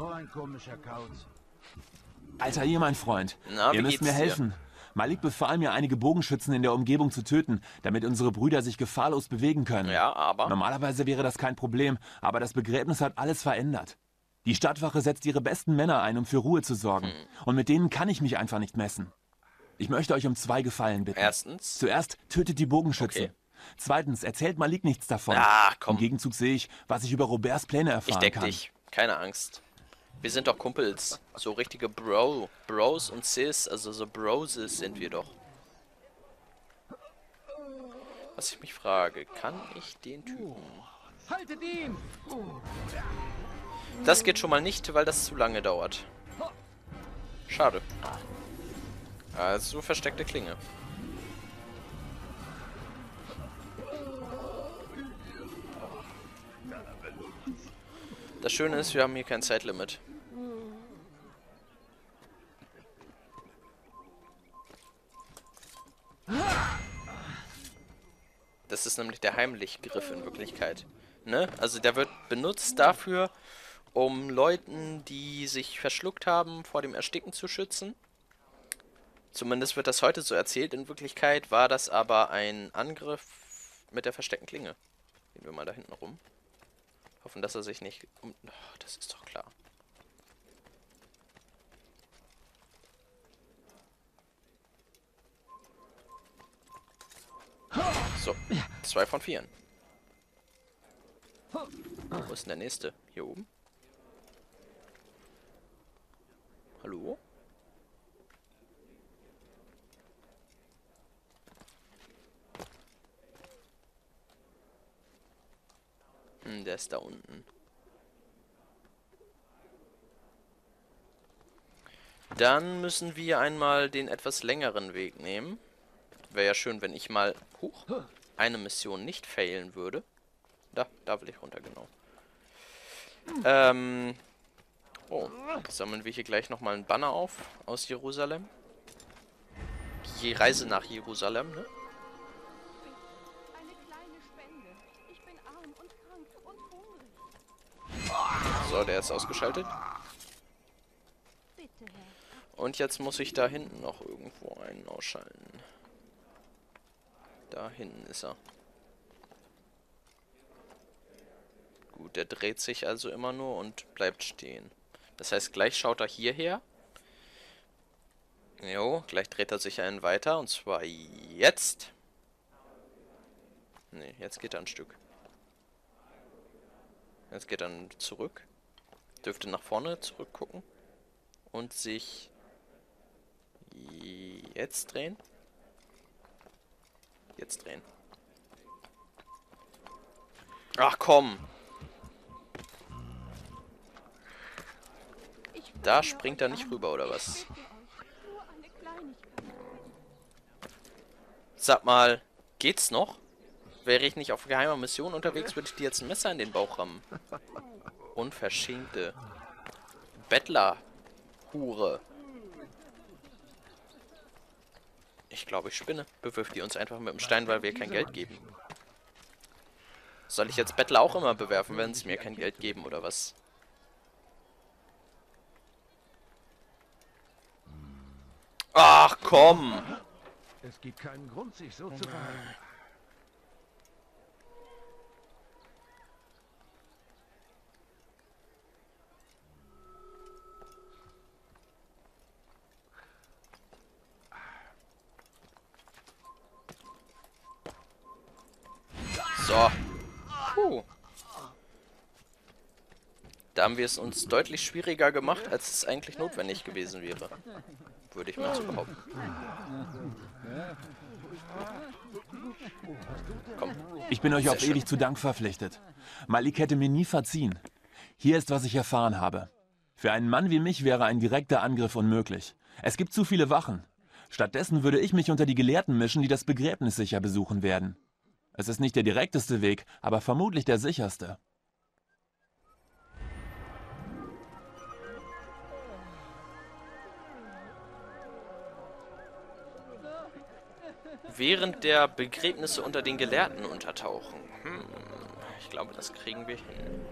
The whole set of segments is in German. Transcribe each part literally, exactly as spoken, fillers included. So ein komischer Kauz. Alter, hier, mein Freund. Na, ihr müsst mir helfen. Dir? Malik befahl mir, einige Bogenschützen in der Umgebung zu töten, damit unsere Brüder sich gefahrlos bewegen können. Ja, aber... Normalerweise wäre das kein Problem, aber das Begräbnis hat alles verändert. Die Stadtwache setzt ihre besten Männer ein, um für Ruhe zu sorgen. Hm. Und mit denen kann ich mich einfach nicht messen. Ich möchte euch um zwei Gefallen bitten. Erstens? Zuerst tötet die Bogenschützen. Okay. Zweitens, erzählt Malik nichts davon. Ah, komm. Im Gegenzug sehe ich, was ich über Roberts Pläne erfahren kann. Ich deck dich. Keine Angst. Wir sind doch Kumpels. So richtige Bro. Bros und Sis, also so Broses sind wir doch. Was ich mich frage, kann ich den Typen... Haltet ihn! Das geht schon mal nicht, weil das zu lange dauert. Schade. Also versteckte Klinge. Das Schöne ist, wir haben hier kein Zeitlimit. Das ist nämlich der Heimlichgriff in Wirklichkeit. Ne? Also der wird benutzt dafür, um Leuten, die sich verschluckt haben, vor dem Ersticken zu schützen. Zumindest wird das heute so erzählt. In Wirklichkeit war das aber ein Angriff mit der versteckten Klinge. Gehen wir mal da hinten rum. Hoffen, dass er sich nicht... Um oh, das ist doch klar. So, zwei von vieren. Wo ist denn der nächste? Hier oben? Hallo? Hm, der ist da unten. Dann müssen wir einmal den etwas längeren Weg nehmen. Wäre ja schön, wenn ich mal hoch eine Mission nicht failen würde. Da, da will ich runter, genau. Ähm, oh, sammeln wir hier gleich nochmal einen Banner auf aus Jerusalem. Die Reise nach Jerusalem, ne? So, der ist ausgeschaltet. Und jetzt muss ich da hinten noch irgendwo einen ausschalten. Da hinten ist er. Gut, der dreht sich also immer nur und bleibt stehen. Das heißt, gleich schaut er hierher. Jo, gleich dreht er sich einen weiter. Und zwar jetzt. Ne, jetzt geht er ein Stück. Jetzt geht er dann zurück. Dürfte nach vorne zurückgucken. Und sich jetzt drehen. Jetzt drehen. Ach komm! Da springt er nicht rüber, oder was? Sag mal, geht's noch? Wäre ich nicht auf geheimer Mission unterwegs, würde ich dir jetzt ein Messer in den Bauch rammen. Unverschämte Bettler-Hure. Ich glaube, ich spinne. Bewirft die uns einfach mit dem Stein, weil wir kein Geld geben. Soll ich jetzt Bettler auch immer bewerfen, wenn sie mir kein Geld geben, oder was? Ach, komm! Es gibt keinen Grund, sich so zu verhalten. So. Puh. Da haben wir es uns deutlich schwieriger gemacht, als es eigentlich notwendig gewesen wäre. Würde ich mal so behaupten. Komm. Ich bin euch auf ewig zu Dank verpflichtet. Malik hätte mir nie verziehen. Hier ist, was ich erfahren habe. Für einen Mann wie mich wäre ein direkter Angriff unmöglich. Es gibt zu viele Wachen. Stattdessen würde ich mich unter die Gelehrten mischen, die das Begräbnis sicher besuchen werden. Es ist nicht der direkteste Weg, aber vermutlich der sicherste. Während der Begräbnisse unter den Gelehrten untertauchen. Hm, ich glaube, das kriegen wir hin.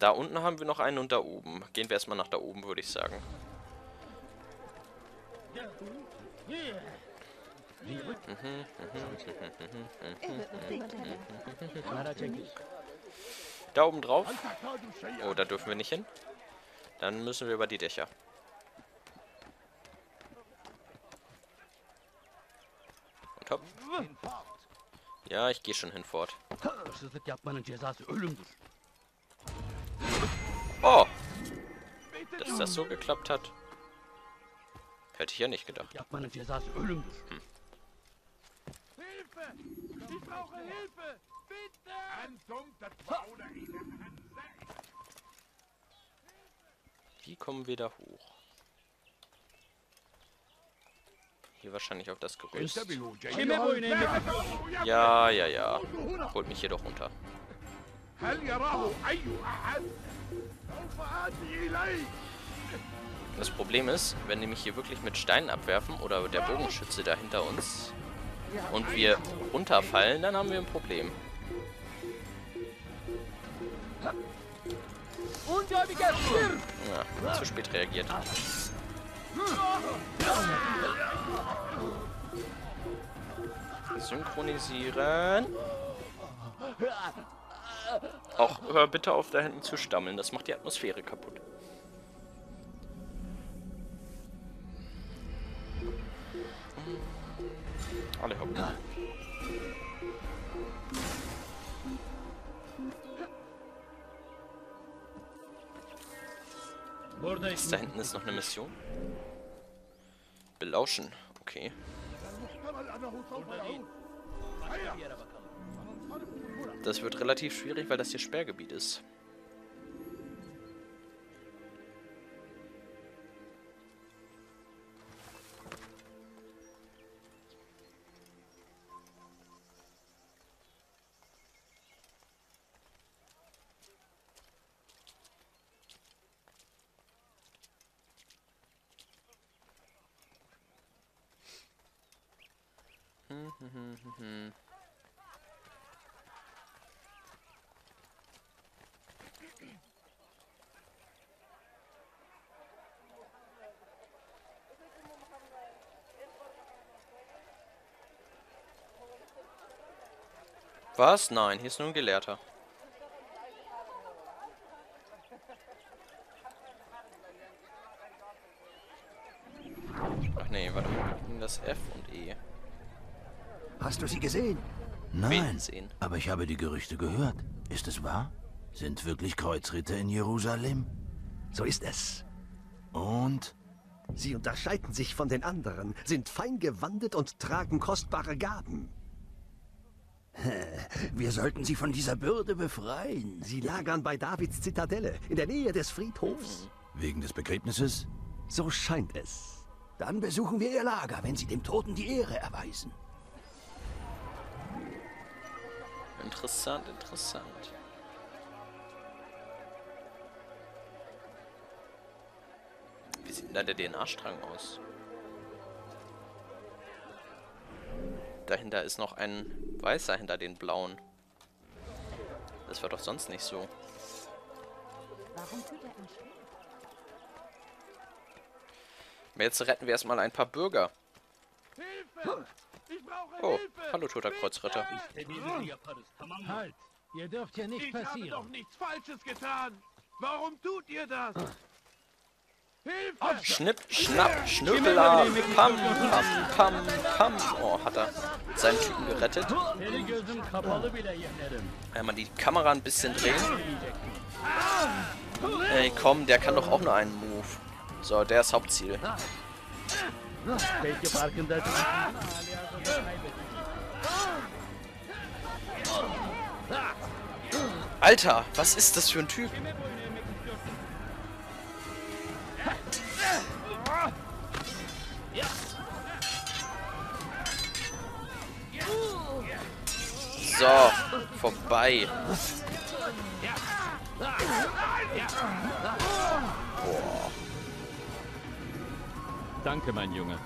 Da unten haben wir noch einen und da oben. Gehen wir erstmal nach da oben, würde ich sagen. Da oben drauf. Oh, da dürfen wir nicht hin. Dann müssen wir über die Dächer. Und hopp. Ja, ich gehe schon hinfort. Oh! Dass das so geklappt hat, hätte ich ja nicht gedacht. Hm. Ich brauche Hilfe! Bitte! Wie kommen wir da hoch? Hier wahrscheinlich auf das Gerüst. Ja, ja, ja. Holt mich hier doch runter. Das Problem ist, wenn die mich hier wirklich mit Steinen abwerfen oder der Bogenschütze da hinter uns und wir runterfallen, dann haben wir ein Problem. Ja, zu spät reagiert. Synchronisieren. Auch hör bitte auf, da hinten zu stammeln. Das macht die Atmosphäre kaputt. Alle hopp. Da hinten ist noch eine Mission. Belauschen. Okay. Das wird relativ schwierig, weil das hier Sperrgebiet ist. Hm, hm, hm, hm, hm. Was? Nein, hier ist nur ein Gelehrter. Ach nee, warte mal, das F und E. Hast du sie gesehen? Nein, aber ich habe die Gerüchte gehört. Ist es wahr? Sind wirklich Kreuzritter in Jerusalem? So ist es. Und? Sie unterscheiden sich von den anderen, sind fein gewandet und tragen kostbare Gaben. Wir sollten sie von dieser Bürde befreien. Sie lagern bei Davids Zitadelle, in der Nähe des Friedhofs. Wegen des Begräbnisses? So scheint es. Dann besuchen wir ihr Lager, wenn sie dem Toten die Ehre erweisen. Interessant, interessant. Wie sieht denn da der D N A-Strang aus? Dahinter ist noch ein weißer hinter den blauen. Das war doch sonst nicht so. Aber jetzt retten wir erstmal ein paar Bürger. Hilfe! Ich brauche oh, Hilfe! Hallo toter Kreuzritter. Halt! Ihr dürft hier nicht passieren. Ich habe doch nichts Falsches getan. Warum tut ihr das? Ah. Hilfe! Schnipp, schnapp, Schnüppeler, pam, pam, pam, pam. Oh, hat er seinen Typen gerettet. Einmal die Kamera ein bisschen drehen. Ey, komm, der kann doch auch nur einen Move. So, der ist Hauptziel. Alter, was ist das für ein Typ? So, vorbei. Boah. Danke, mein Junge.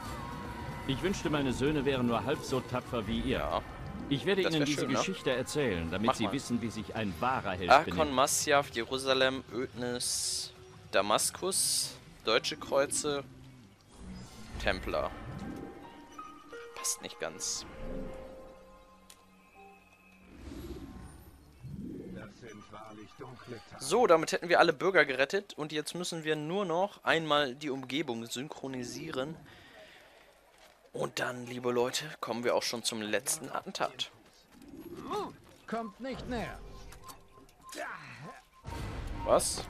Ich wünschte, meine Söhne wären nur halb so tapfer wie ihr. Ja. Ich werde Ihnen diese schön, Geschichte ne? erzählen, damit Mach Sie mal. wissen, wie sich ein wahrer Held benimmt. Akkon, Masjav, Jerusalem, Ödnis, Damaskus, Deutsche Kreuze, Templer. Passt nicht ganz. So, damit hätten wir alle Bürger gerettet und jetzt müssen wir nur noch einmal die Umgebung synchronisieren. Und dann, liebe Leute, kommen wir auch schon zum letzten Attentat. Kommt nicht näher. Was?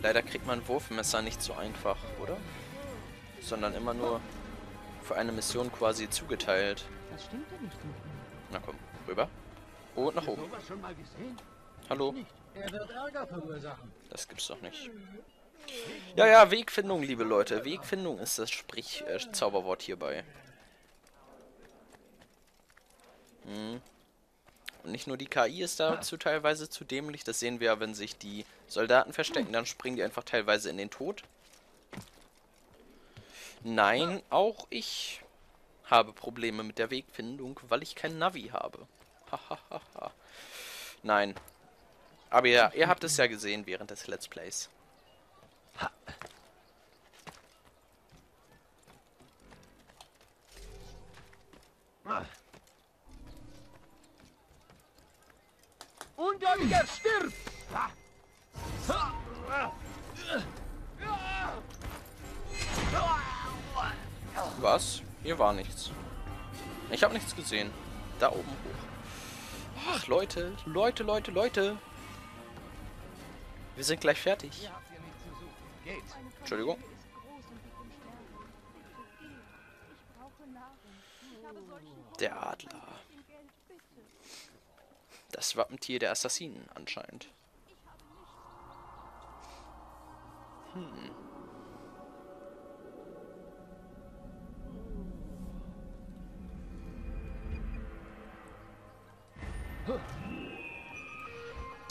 Leider kriegt man ein Wurfmesser nicht so einfach, oder? Sondern immer nur für eine Mission quasi zugeteilt. Das stimmt ja nicht. Na komm, rüber. Und nach oben. Hallo. Das gibt's doch nicht. Ja, ja, Wegfindung, liebe Leute. Wegfindung ist das Sprich äh, Zauberwort hierbei. Hm. Und nicht nur die K I ist dazu teilweise zu dämlich. Das sehen wir ja, wenn sich die Soldaten verstecken. Dann springen die einfach teilweise in den Tod. Nein, auch ich habe Probleme mit der Wegfindung, weil ich kein Navi habe. Hahaha. Nein. Aber ja, ihr habt es ja gesehen während des Let's Plays. Ha. Ah. Und dann stirbt! Was? Hier war nichts. Ich habe nichts gesehen. Da oben hoch. Ach, Leute, Leute, Leute, Leute. Wir sind gleich fertig. Entschuldigung. Der Adler. Das Wappentier der Assassinen anscheinend. Hm.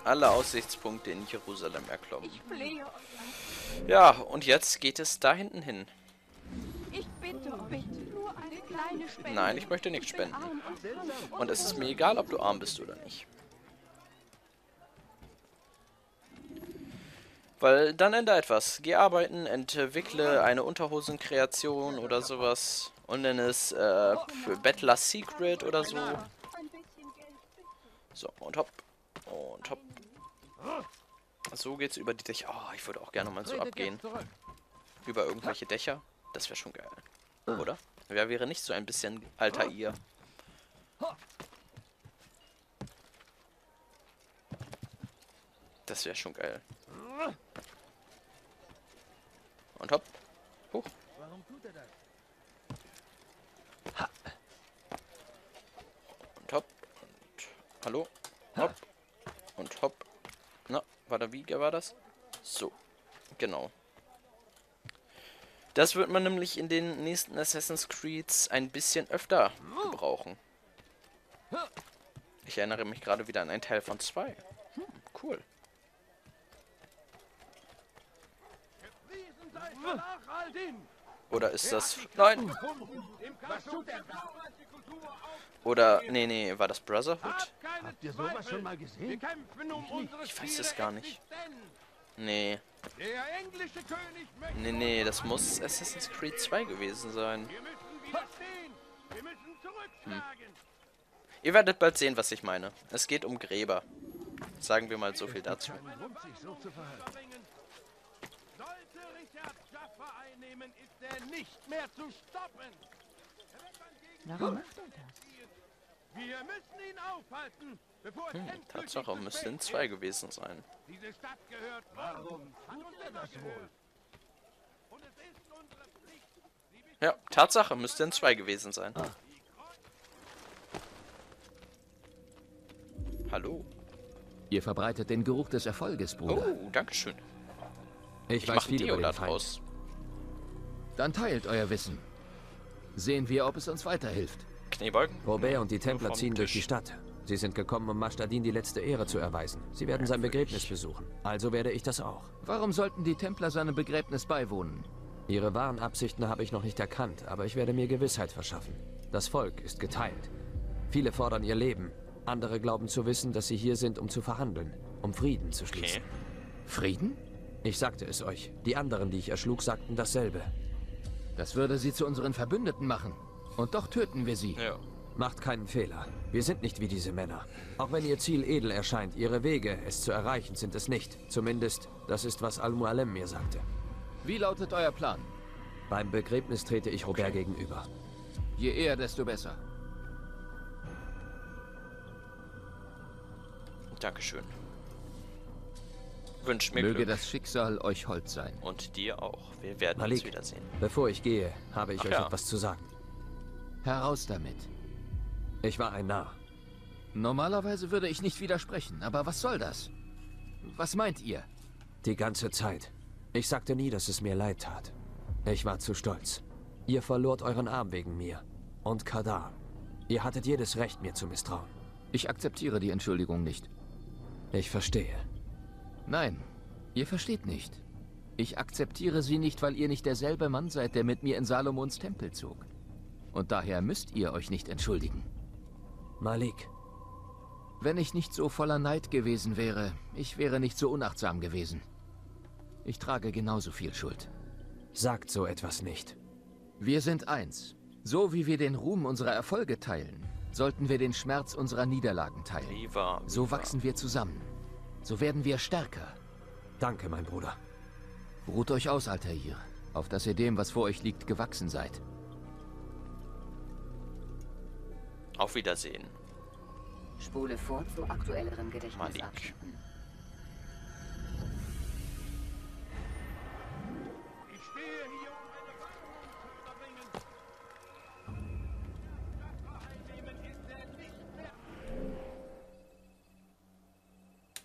Alle Aussichtspunkte in Jerusalem erklommen. Ja, und jetzt geht es da hinten hin. Ich bitte euch nur eine kleine Spende. Nein, ich möchte nichts spenden. Und es ist mir egal, ob du arm bist oder nicht. Weil dann ändere etwas. Geh arbeiten, entwickle eine Unterhosenkreation oder sowas. Und nenn es äh, Bettler Secret oder so. So, und hopp. Und hopp. So geht's über die Dächer. Oh, ich würde auch gerne mal so abgehen. Über irgendwelche Dächer. Das wäre schon geil. Oder? Wer wäre nicht so ein bisschen Altair? Das wäre schon geil. Und hopp. Hoch. Warum tut er das? Ha. Und hopp. Und hallo. Hopp. Und hopp. Na, war da wie war das? So. Genau. Das wird man nämlich in den nächsten Assassin's Creeds ein bisschen öfter gebrauchen. Ich erinnere mich gerade wieder an einen Teil von zwei. Hm, cool. Oder ist das... Nein! Oder... Nee, nee, war das Brotherhood? Habt ihr sowas schon mal gesehen? Ich weiß es gar nicht. Nee. Nee, nee, das muss Assassin's Creed zwei gewesen sein. Hm. Ihr werdet bald sehen, was ich meine. Es geht um Gräber. Sagen wir mal so viel dazu. Sollte Richard Jaffa einnehmen, ist er nicht mehr zu stoppen. Warum macht er das? Wir müssen ihn aufhalten, bevor hm, Tatsache, müsste in zwei gewesen sein. Diese Stadt gehört. Warum tut er das wohl? Und es ist unsere Pflicht. Ja, Tatsache, müsste in zwei gewesen sein. Ah. Hallo. Ihr verbreitet den Geruch des Erfolges, Bruder. Oh, dankeschön. Ich, ich weiß viel über den Feind. Aus. Dann teilt euer Wissen. Sehen wir, ob es uns weiterhilft. Kniebeugen. Robert und die Templer ziehen durch die Stadt. Sie sind gekommen, um Majid Adin die letzte Ehre zu erweisen. Sie werden sein Begräbnis besuchen. Also werde ich das auch. Warum sollten die Templer seinem Begräbnis beiwohnen? Ihre wahren Absichten habe ich noch nicht erkannt, aber ich werde mir Gewissheit verschaffen. Das Volk ist geteilt. Viele fordern ihr Leben. Andere glauben zu wissen, dass sie hier sind, um zu verhandeln, um Frieden zu schließen. Okay. Frieden? Ich sagte es euch. Die anderen, die ich erschlug, sagten dasselbe. Das würde sie zu unseren Verbündeten machen. Und doch töten wir sie. Ja. Macht keinen Fehler. Wir sind nicht wie diese Männer. Auch wenn ihr Ziel edel erscheint, ihre Wege, es zu erreichen, sind es nicht. Zumindest, das ist, was Al-Mualem mir sagte. Wie lautet euer Plan? Beim Begräbnis trete ich Robert okay. gegenüber. Je eher, desto besser. Dankeschön. Wünsch mir Möge Glück. Das Schicksal euch hold sein. Und dir auch. Wir werden Malik, uns wiedersehen. Bevor ich gehe, habe ich Ach euch ja. etwas zu sagen. Heraus damit. Ich war ein Narr. Normalerweise würde ich nicht widersprechen, aber was soll das? Was meint ihr? Die ganze Zeit. Ich sagte nie, dass es mir leid tat. Ich war zu stolz. Ihr verlort euren Arm wegen mir. Und Kadar. Ihr hattet jedes Recht, mir zu misstrauen. Ich akzeptiere die Entschuldigung nicht. Ich verstehe. Nein, ihr versteht nicht. Ich akzeptiere sie nicht, weil ihr nicht derselbe Mann seid, der mit mir in Salomons Tempel zog. Und daher müsst ihr euch nicht entschuldigen. Malik. Wenn ich nicht so voller Neid gewesen wäre, ich wäre nicht so unachtsam gewesen. Ich trage genauso viel Schuld. Sagt so etwas nicht. Wir sind eins. So wie wir den Ruhm unserer Erfolge teilen, sollten wir den Schmerz unserer Niederlagen teilen. Viva, viva. So wachsen wir zusammen. So werden wir stärker. Danke, mein Bruder. Ruht euch aus, Altair, auf dass ihr dem, was vor euch liegt, gewachsen seid. Auf Wiedersehen. Spule vor zu aktuelleren Gedächtnisabschnitten.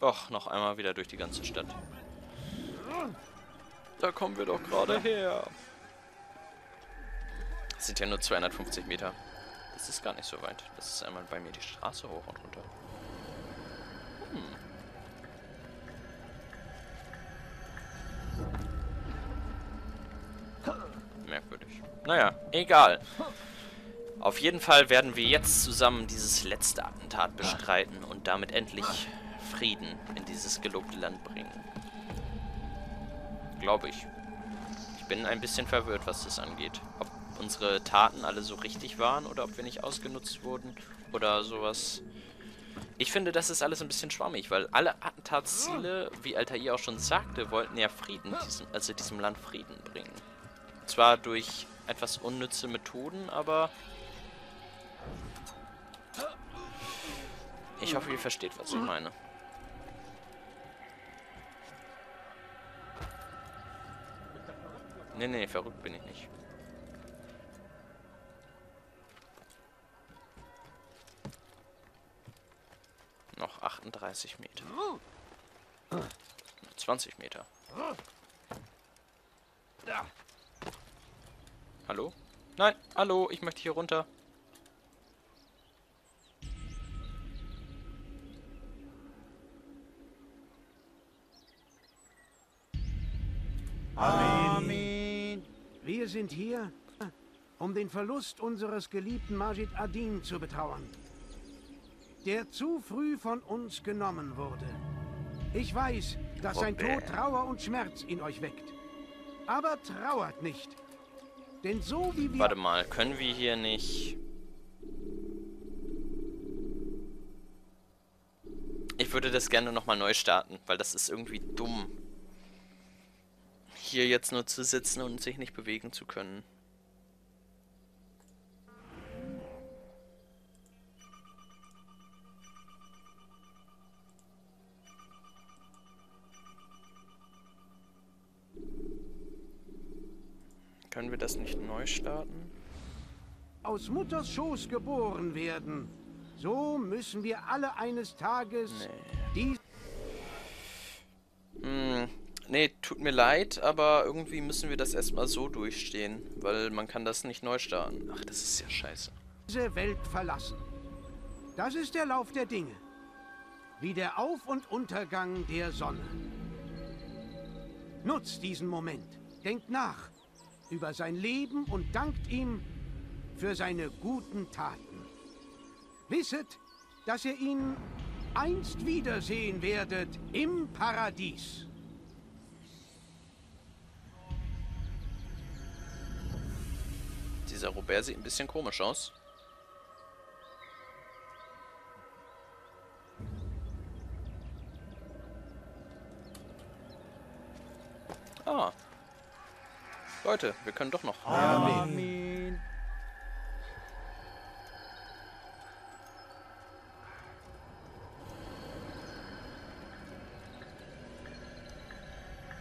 Och, noch einmal wieder durch die ganze Stadt. Da kommen wir doch gerade her. Das sind ja nur zweihundertfünfzig Meter. Das ist gar nicht so weit. Das ist einmal bei mir die Straße hoch und runter. Hm. Merkwürdig. Naja, egal. Auf jeden Fall werden wir jetzt zusammen dieses letzte Attentat bestreiten und damit endlich Frieden in dieses gelobte Land bringen. Glaube ich. Ich bin ein bisschen verwirrt, was das angeht. Ob unsere Taten alle so richtig waren oder ob wir nicht ausgenutzt wurden oder sowas. Ich finde, das ist alles ein bisschen schwammig, weil alle Attentatsziele, wie Altair auch schon sagte, wollten ja Frieden, diesem, also diesem Land Frieden bringen. Zwar durch etwas unnütze Methoden, aber ich hoffe, ihr versteht, was ich meine. Nee, nee, verrückt bin ich nicht. Noch achtunddreißig Meter. Noch zwanzig Meter. Hallo? Nein, hallo, ich möchte hier runter. Amen. Wir sind hier, um den Verlust unseres geliebten Majid Adin zu betrauern, der zu früh von uns genommen wurde. Ich weiß, dass sein Tod Trauer und Schmerz in euch weckt. Aber trauert nicht. Denn so wie wir... Warte mal, können wir hier nicht... Ich würde das gerne nochmal neu starten, weil das ist irgendwie dumm. Hier jetzt nur zu sitzen und sich nicht bewegen zu können. Können wir das nicht neu starten? Aus Mutters Schoß geboren werden. So müssen wir alle eines Tages... Nee. Die hm. Nee, tut mir leid, aber irgendwie müssen wir das erstmal so durchstehen, weil man kann das nicht neu starten. Ach, das ist ja scheiße. Diese Welt verlassen. Das ist der Lauf der Dinge. Wie der Auf- und Untergang der Sonne. Nutzt diesen Moment. Denkt nach über sein Leben und dankt ihm für seine guten Taten. Wisset, dass ihr ihn einst wiedersehen werdet im Paradies. Dieser Robert sieht ein bisschen komisch aus. Ah. Leute, wir können doch noch. Amen.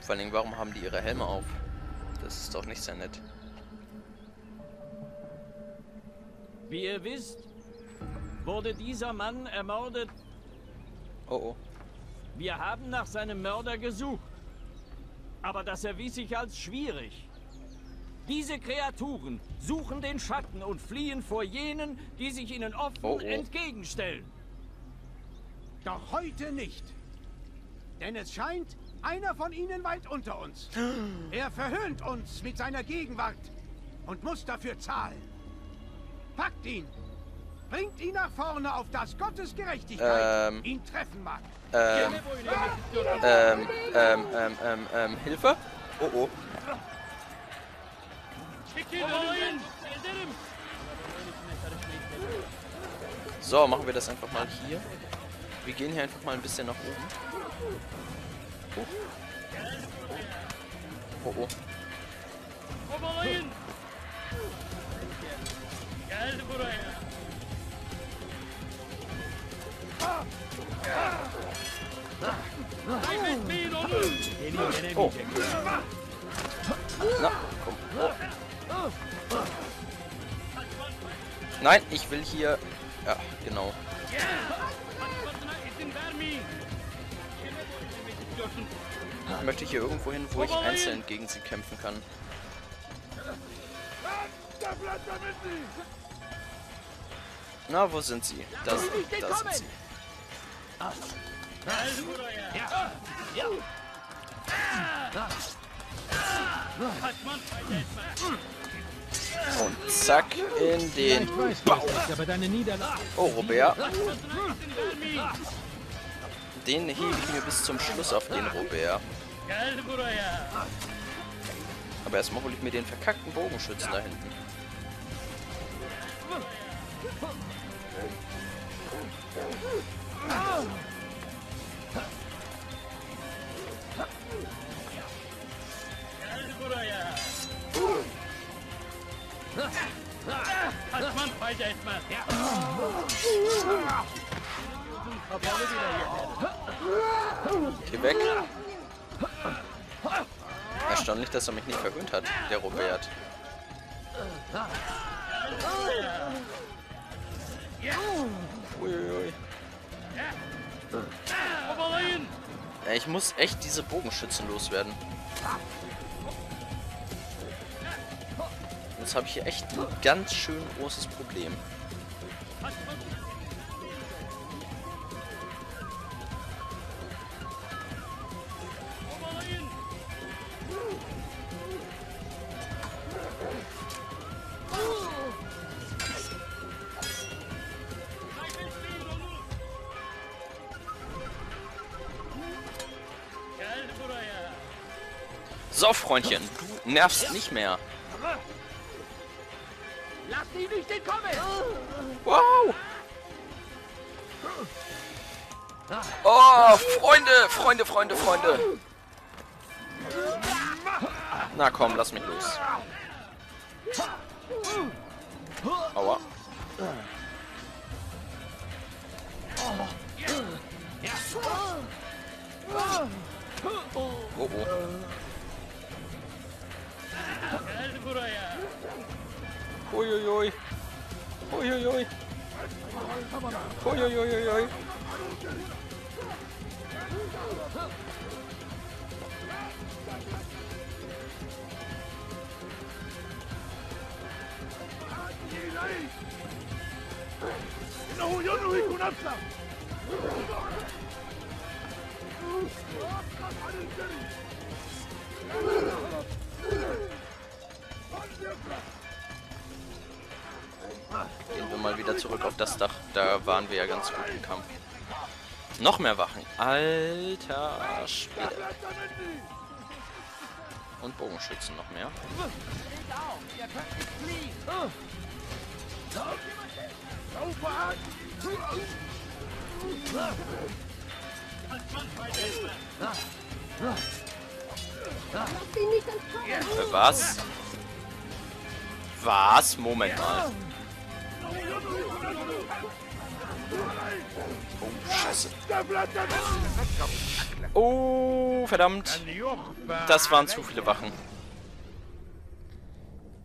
Vor allem, warum haben die ihre Helme auf? Das ist doch nicht sehr nett. Wie ihr wisst, wurde dieser Mann ermordet. Oh oh. Wir haben nach seinem Mörder gesucht. Aber das erwies sich als schwierig. Diese Kreaturen suchen den Schatten und fliehen vor jenen, die sich ihnen offen oh oh. entgegenstellen. Doch heute nicht. Denn es scheint, einer von ihnen weilt unter uns. Er verhöhnt uns mit seiner Gegenwart und muss dafür zahlen. Packt ihn! Bringt ihn nach vorne, auf das Gottes Gerechtigkeit ähm, ihn treffen mag. Ähm, ähm, ähm, ähm, ähm, ähm, Hilfe? Oh oh. So, machen wir das einfach mal hier. Wir gehen hier einfach mal ein bisschen nach oben. Oh oh. oh, oh. Oh. Na, komm. Oh. Nein, ich will hier. Ja, genau. Ich möchte hier irgendwo hin, wo ich einzeln gegen sie kämpfen kann. Na, wo sind sie? Da, da sind sie. Und zack in den Bauch. Oh, Robert. Den hebe ich mir bis zum Schluss auf, den Robert. Aber erstmal hole ich mir den verkackten Bogenschützen da hinten. Geh weg. Erstaunlich, dass er mich nicht verhöhnt hat, der Robert. Uiuiui. Ja, ich muss echt diese Bogenschützen loswerden. Jetzt habe ich hier echt ein ganz schön großes Problem. So, Freundchen, du nervst nicht mehr. Lass ihn nicht entkommen! Wow! Oh, Freunde, Freunde, Freunde, Freunde! Na komm, lass mich los. Aua. Oh, oh. Uiuiui. Uiuiui. Uiuiui. Gehen wir mal wieder zurück auf das Dach. Da waren wir ja ganz gut im Kampf. Noch mehr Wachen. Alter Schwede. Und Bogenschützen noch mehr. Was? Was? Moment mal. Oh, Scheiße. Oh, verdammt. Das waren zu viele Wachen.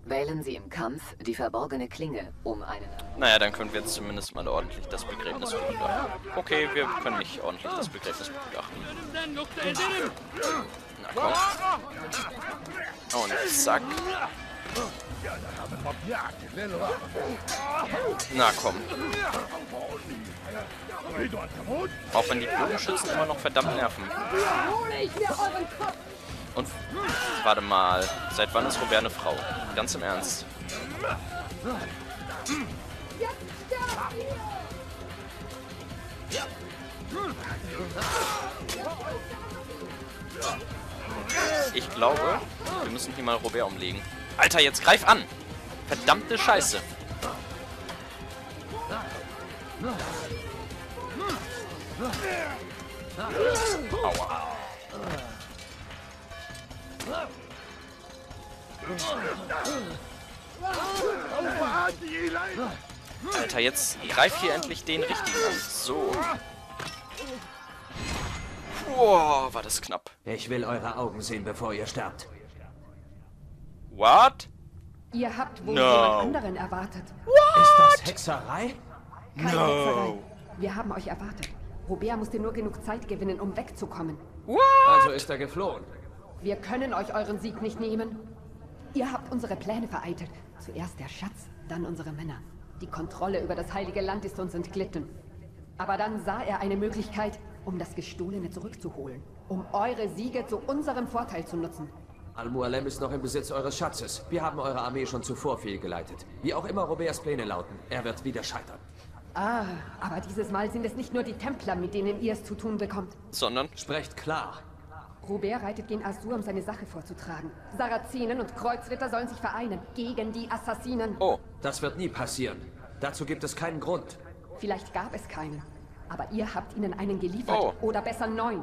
Wählen Sie im Kampf die verborgene Klinge, um einen... Naja, dann können wir jetzt zumindest mal ordentlich das Begräbnis begutachten. Okay, wir können nicht ordentlich das Begräbnis begutachten. Na komm. Und zack. Na komm. Auch wenn die Bogenschützen immer noch verdammt nerven. Und warte mal, seit wann ist Robert eine Frau? Ganz im Ernst. Ich glaube, wir müssen hier mal Robert umlegen. Alter, jetzt greif an! Verdammte Scheiße! Aua. Alter, jetzt greif hier endlich den richtigen an. So. Boah, war das knapp. Ich will eure Augen sehen, bevor ihr sterbt. What? Ihr habt wohl no. jemand anderen erwartet. What? Ist das Hexerei? Keine no. Hexerei. Wir haben euch erwartet. Robert musste nur genug Zeit gewinnen, um wegzukommen. What? Also ist er geflohen. Wir können euch euren Sieg nicht nehmen. Ihr habt unsere Pläne vereitelt. Zuerst der Schatz, dann unsere Männer. Die Kontrolle über das heilige Land ist uns entglitten. Aber dann sah er eine Möglichkeit, um das Gestohlene zurückzuholen. Um eure Siege zu unserem Vorteil zu nutzen. Al-Mualem ist noch im Besitz eures Schatzes. Wir haben eure Armee schon zuvor fehlgeleitet. Wie auch immer Roberts Pläne lauten, er wird wieder scheitern. Ah, aber dieses Mal sind es nicht nur die Templer, mit denen ihr es zu tun bekommt. Sondern? Sprecht klar. Robert reitet gegen Asur, um seine Sache vorzutragen. Sarazenen und Kreuzritter sollen sich vereinen gegen die Assassinen. Oh, das wird nie passieren. Dazu gibt es keinen Grund. Vielleicht gab es keinen. Aber ihr habt ihnen einen geliefert. Oh. Oder besser neun.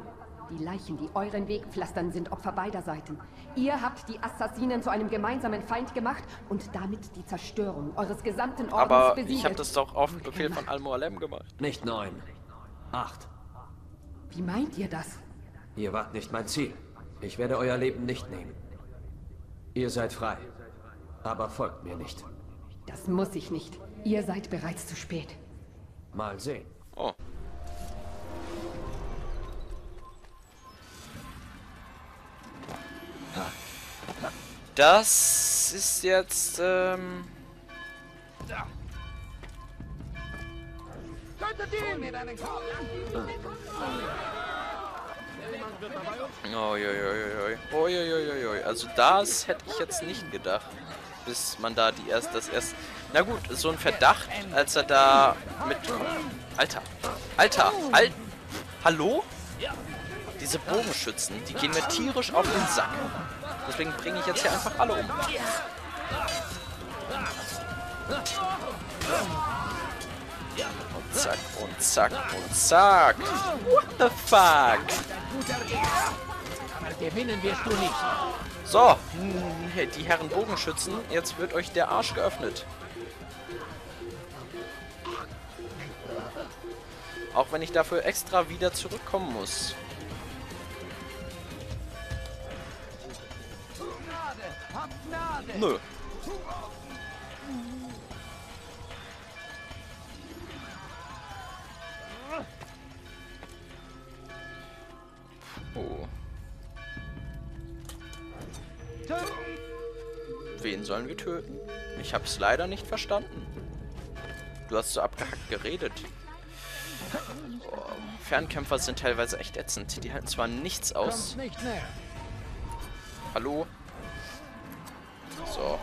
Die Leichen, die euren Weg pflastern, sind Opfer beider Seiten. Ihr habt die Assassinen zu einem gemeinsamen Feind gemacht und damit die Zerstörung eures gesamten Ordens aber besiegelt. Aber ich habe das doch auf Befehl von Al-Mualem gemacht. Nicht neun. Acht. Wie meint ihr das? Ihr wart nicht mein Ziel. Ich werde euer Leben nicht nehmen. Ihr seid frei. Aber folgt mir nicht. Das muss ich nicht. Ihr seid bereits zu spät. Mal sehen. Oh. Das ist jetzt, ähm... Uiuiuiui. Uiuiuiui. Also das hätte ich jetzt nicht gedacht. Bis man da die erst, das erst... Na gut, so ein Verdacht, als er da mit... Alter, Alter, Al... Hallo? Diese Bogenschützen, die gehen mir tierisch auf den Sack. Deswegen bringe ich jetzt hier einfach alle um. Und zack, und zack, und zack. What the fuck? Gewinnen wirst du nicht. So, hey, die Herren Bogenschützen, jetzt wird euch der Arsch geöffnet. Auch wenn ich dafür extra wieder zurückkommen muss. Nö. Oh. Wen sollen wir töten? Ich hab's leider nicht verstanden. Du hast so abgehackt geredet. Oh, Fernkämpfer sind teilweise echt ätzend. Die halten zwar nichts aus. Nicht Hallo? So.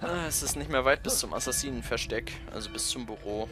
Ah, es ist nicht mehr weit bis zum Assassinenversteck, also bis zum Büro.